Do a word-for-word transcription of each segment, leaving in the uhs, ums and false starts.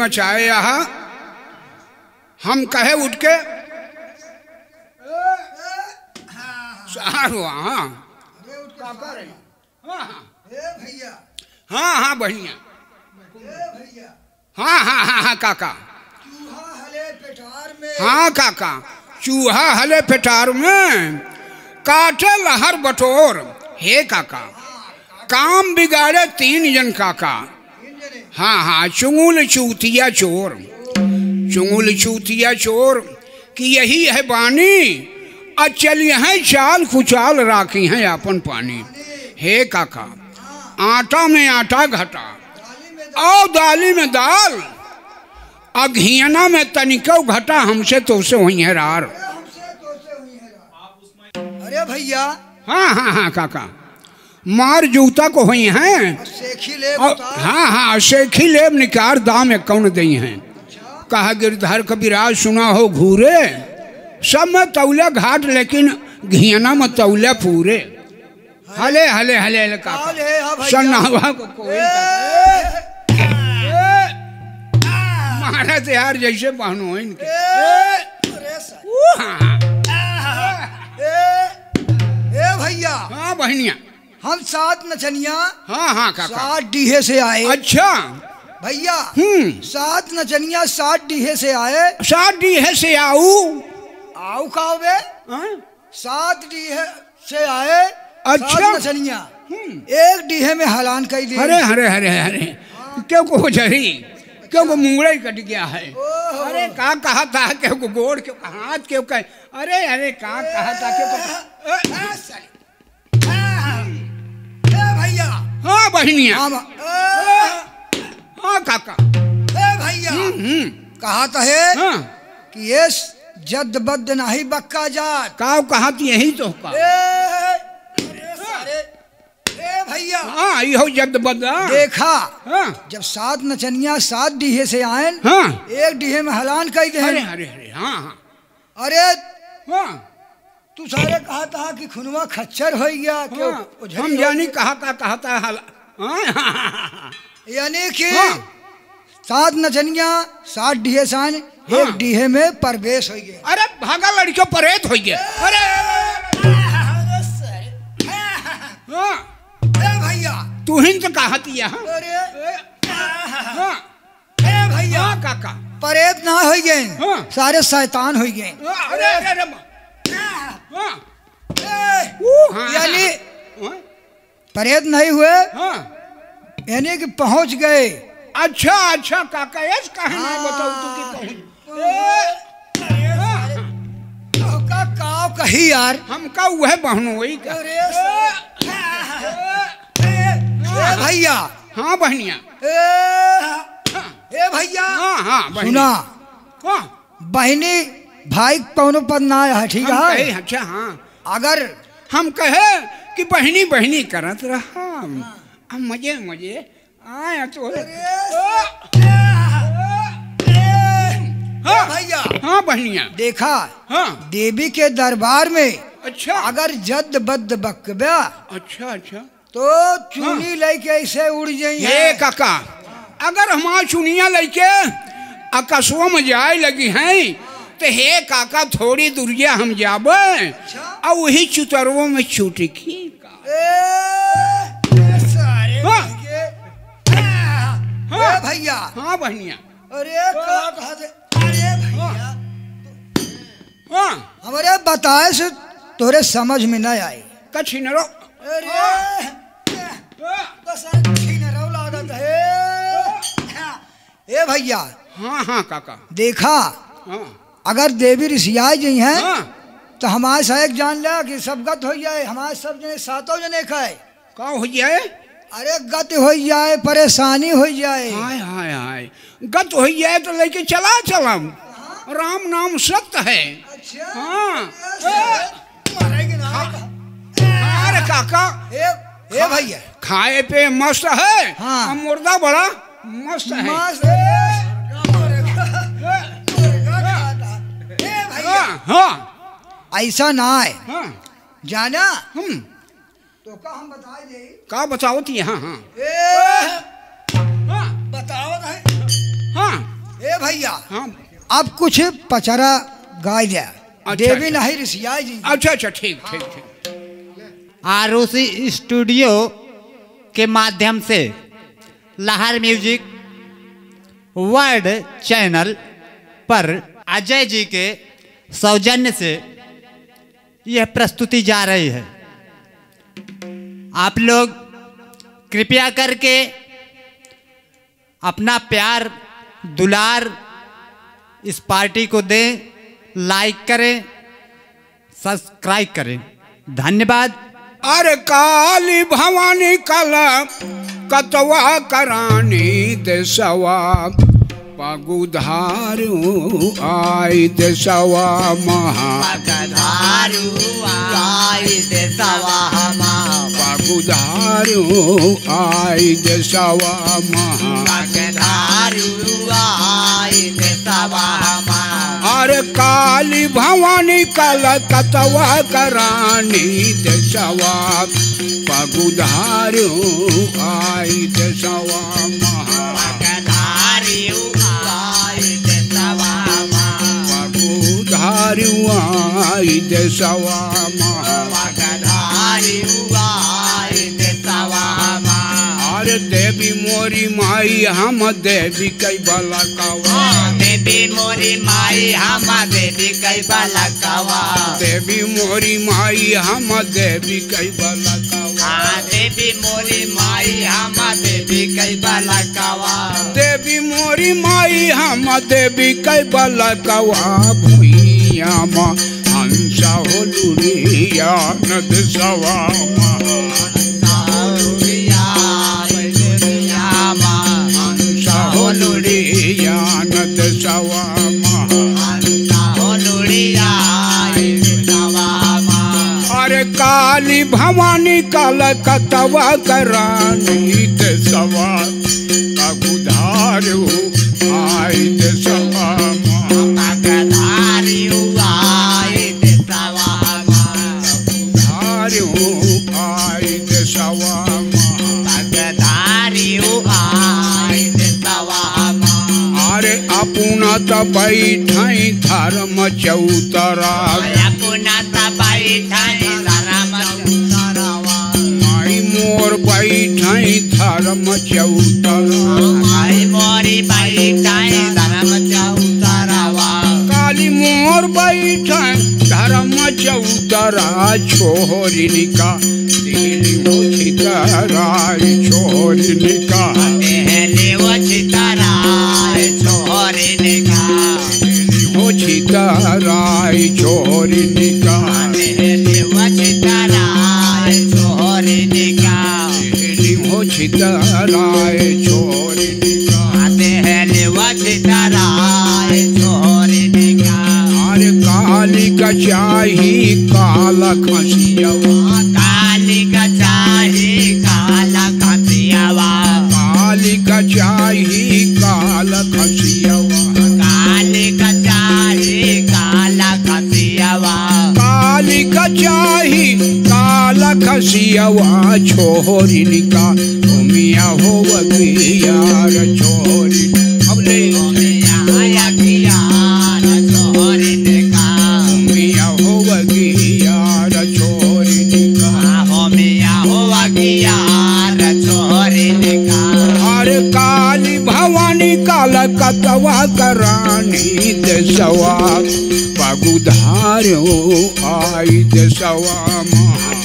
मचाए यहाँ हम कहे उठ के भैया हाँ हाँ बढ़िया हाँ हाँ हाँ हाँ काका चूहा हले पेटार में हाँ काका चूहा हले पेटार में काटे लहर बटोर हे काका काम बिगाड़े तीन जन काका हाँ हाँ चुंगुल चूतिया चोर चुंगुल चूतिया चोर कि यही है बानी अचल है चाल खुचाल राखी है अपन पानी हे काका आटा में आटा घटा औ दाली में दाल अघियाना में तनिको घटा हमसे तो से हुई है रार। अरे भैया हाँ हाँ हाँ काका मार जूता को हुई हैं हाँ हाँ शेखी लेब निकार दाम एक कौन दई हैं कहा गिरधर कबिराज सुना हो घूरे सब में तौला घाट लेकिन घियाना में तौला पूरे हले हले हले हले काका सन्नावा को कोई महाराज यार जैसे बहनों इनके ए भैया हाँ बहनिया हम सात नचनिया हाँ हाँ काका सात डीहे से आए। अच्छा भैया हम्म सात नचनिया सात डीहे से आए सात डीहे से आओ आओ कावे सात डीहे से आए। अच्छा सात नचनिया एक डीहे में हलान कई दी हरे हरे हरे हरे क्यों को जरी क्यों को मुंगड़ा ही कट गया है अरे का कहा था क्यों को गोड़ क्यों हाथ क्यों कह अरे अरे का कहा था क्यों हाँ बहनिया हाँ काका ए भैया कहा तो है हाँ। कि ये जद बद नहीं बक्का जात काव कहा यही तो का भैया हाँ यो जद बद देखा हाँ। जब सात नचनिया सात डीहे से आए हाँ। एक डीहे में हलान कई दे अरे अरे अरे हाँ हाँ अरे हाँ तू सारे कहा था कि खुनवा खच्चर हो गया क्यों हम यानी कहा था कहा था हाला यानी कि सात नचनिया सात डीहे सान एक डीहे में प्रवेश हो गया अरे भागा लड़कियों परेत हो गया अरे भैया तू ही तो कहा थी यहाँ भैया काका परेत ना हो गए सारे शैतान हो गए यानी परेद नहीं हुए यानी कि पहुंच गए। अच्छा अच्छा काका यस कहा ना बताओ तू कि पहुंच तो का काव कही यार हम का वह बहनों वही का भैया हाँ बहनिया ए भैया हाँ हाँ सुना बहनी भाई कौनों पर ना है ठीक है। अच्छा हाँ अगर हम कहे कि बहनी बहनी करत रहा हम मजे मजे आया तो हाँ भैया, हाँ बहनिया, देखा हाँ देवी के दरबार में। अच्छा, अगर जद बद बकबा, अच्छा अच्छा, तो चुनी हाँ। लेके ऐसे उड़ जाइए काका। अगर हमार चुनिया लेके आकाशों में जाए लगी हैं तो हे काका थोड़ी दूरिया हम जाब और वही चुतरवों में छूट की भैया। हाँ बहनिया, अरे अरे भैया हमारे बताए से तोरे समझ में न आए का छीनरो लागत है ए भैया। हाँ हाँ काका, देखा हाँ। अगर देवी ऋषिया जी हैं हाँ। तो हमारे सहायक जान लिया कि सब गत हो जाए, हमारे सब जने सातों जने खाए का हो जाए। अरे गत हो जाए, परेशानी हो जाए, हाय हाय हाय गत हो जाए तो लेके चला चलम हाँ? राम नाम सत्य है। अच्छा हाँ। अरे काका ए भैया खाए पे मस्त है हाँ। मुर्दा बड़ा मस्त है ऐसा ना है जाना हम तो का हम बताए दे का बचाओ थी। हाँ हाँ बताओ हाँ ए भैया हाँ। अब कुछ पचरा गाय जाए देवी नहीं ऋषिया जी। अच्छा अच्छा ठीक ठीक ठीक। आरओसी स्टूडियो के माध्यम से लहर म्यूजिक वर्ल्ड चैनल पर अजय जी के सौजन्य से यह प्रस्तुति जा रही है। आप लोग कृपया करके अपना प्यार दुलार इस पार्टी को दें, लाइक करें, सब्सक्राइब करें, धन्यवाद। अरे काली भवानी कला कतवा करानी देशवा पगुधारू आई देशवा महा पगधारू आई देशवा महा पगुधारू आई देशवा महा पगधारू आई देशवा महा। अरे काली भवानी काला कतवा करानी देशवा पगुधारू आई देशवा महा आई देशवा महा। अरे देवी मोरी माई हम देवी कई बला कवा देवी मोरी माई हम देवी कई बला कवा देवी मोरी माई हम देवी कई बला कवा देवी मोरी माई हम देवी कई बला कवा देवी मोरी माई हम देवी कई बला कवा हंसा हो लुरिया नद सवा हंसा हो लुरिया नद सवा अरे काली भवानी काला कतवा करानी ते सवा कबुधारू आई ते सवा बैठाई धर्म चौतरा माई मोर बैठाई धर्म चौतरा काली मोर बैठाई धर्म चौतरा छोरी निका दिली वो छितरा छोरी निका ताराई छोरी निकाल छोरी निकाल छोरी निकाल काली का चाही काला खसियावा काली का चाही काला खसियावा काली का चाही काला खसियावा काली का जाही काला खसियवा छोरी निका मिया होवत यार छोरी अब ले कतवा करानी दसवा पगुधारो आई दसवा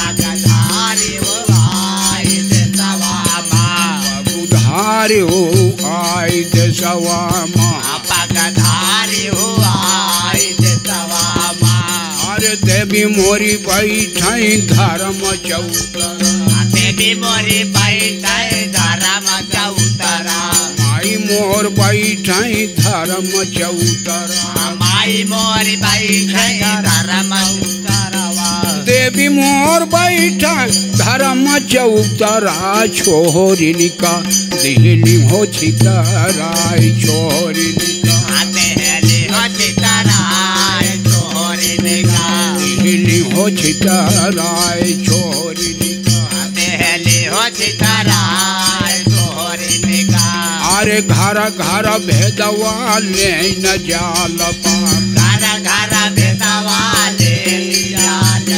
पगुधारो आई दसवा अरे देवी मोरी बैठाई धर्म चौतरा देवी मोरी बैठाई धर्म चौतरा मोर बैठाई धर्म चौतरा माई मोर बैठाई धर्म चौतरवा देवी मोर बैठाई धर्म चौतरा छोरी निका दिहली हो छितराई छोरी निका दिहली हो छितराई छोरी निका दिहली हो छितराई छोरी निका दिहली हो छितराई अरे घर घर भेदवा ले न जाल पा घर घर भेदवा ले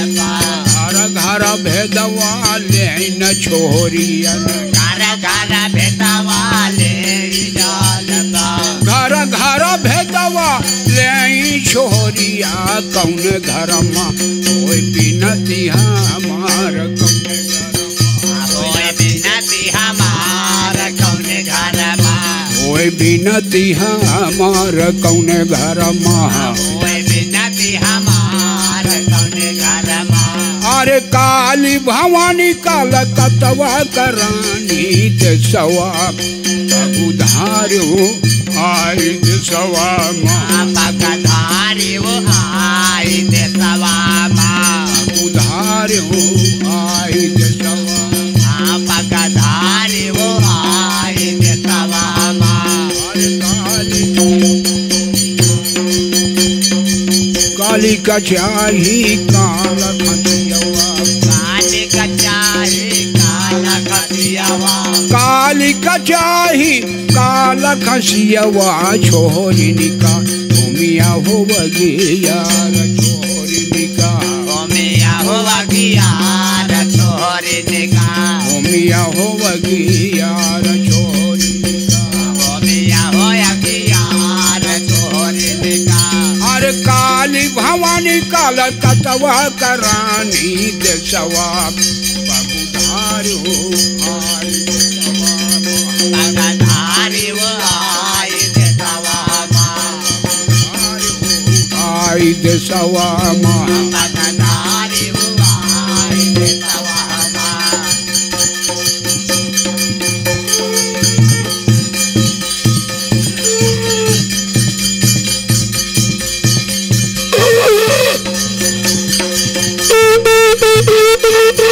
घर घर भेदवा ले न छोरियन घर घर भेदवा ले घर घर भेदवा ले छोरिया कौन घर माँ कोई बिनती हमार कोई बिनती हमार कौन घर माँ अरे काली भवानी काल कतवा करानी दसवा पगुधारो आई दसवा माँ पगुधारो आई दसवा माँ पगुधारो आई दसवा माँ पगुधारो आई दसवा काली कचाही काला खतियावा काली कचाही काला खतियावा काली कचाही काला खसियावा छोरी निका मिया होवगी यार छोरी निका मिया होवगी यार छोरी निका मिया होवगी यार छोरी काली भवानी काल कतवा करानी दसवा पगुधारो आई दसवा पगुधारो आई दसवा पगुधारो आई दसवा पगुधारो आई दसवा Beep, beep, beep, beep, beep.